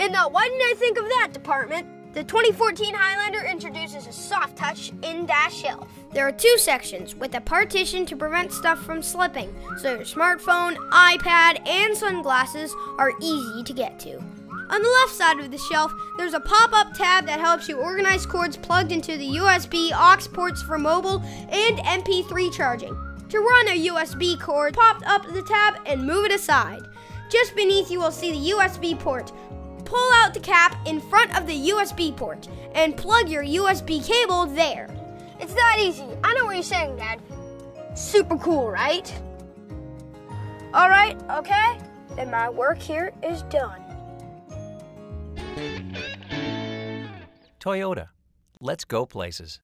And now, why didn't I think of that, department? The 2014 Highlander introduces a soft-touch in-dash shelf. There are two sections with a partition to prevent stuff from slipping, so your smartphone, iPad, and sunglasses are easy to get to. On the left side of the shelf, there's a pop-up tab that helps you organize cords plugged into the USB aux ports for mobile and MP3 charging. To run a USB cord, pop up the tab and move it aside. Just beneath you will see the USB port. Pull out the cap in front of the USB port and plug your USB cable there. It's that easy. I know what you're saying, Dad. Super cool, right? All right, okay? Then my work here is done. Toyota. Let's go places.